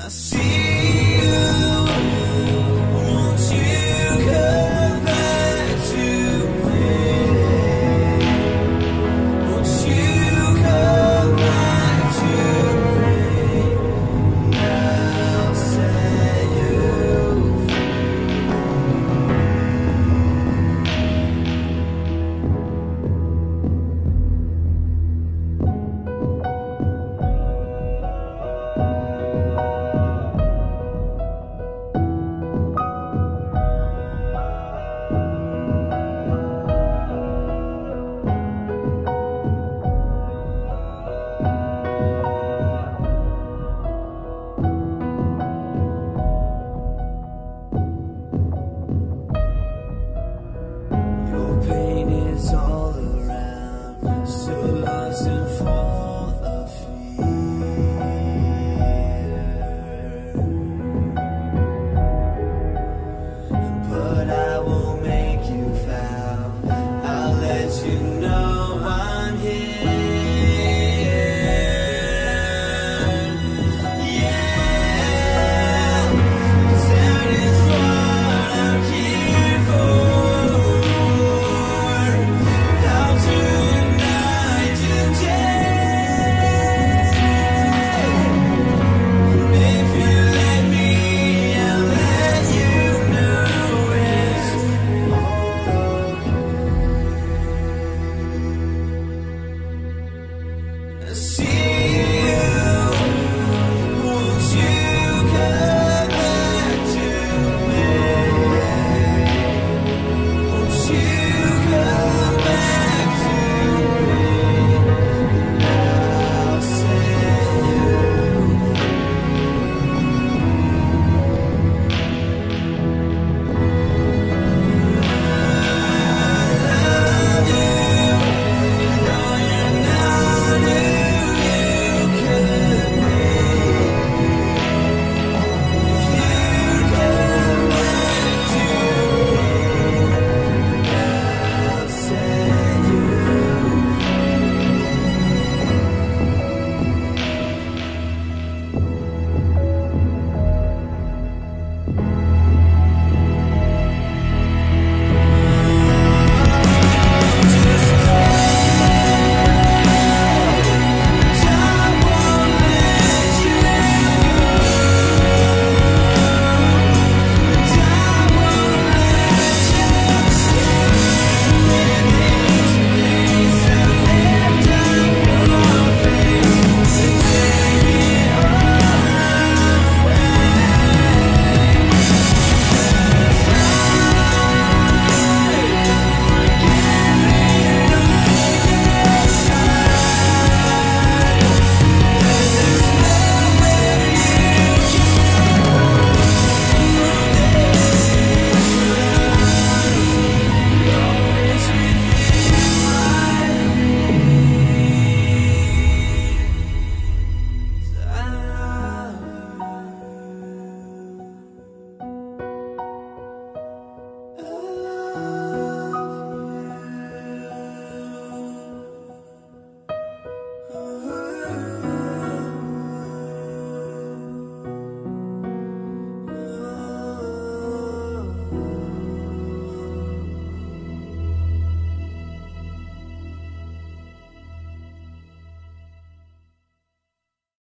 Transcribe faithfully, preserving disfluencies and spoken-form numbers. I see.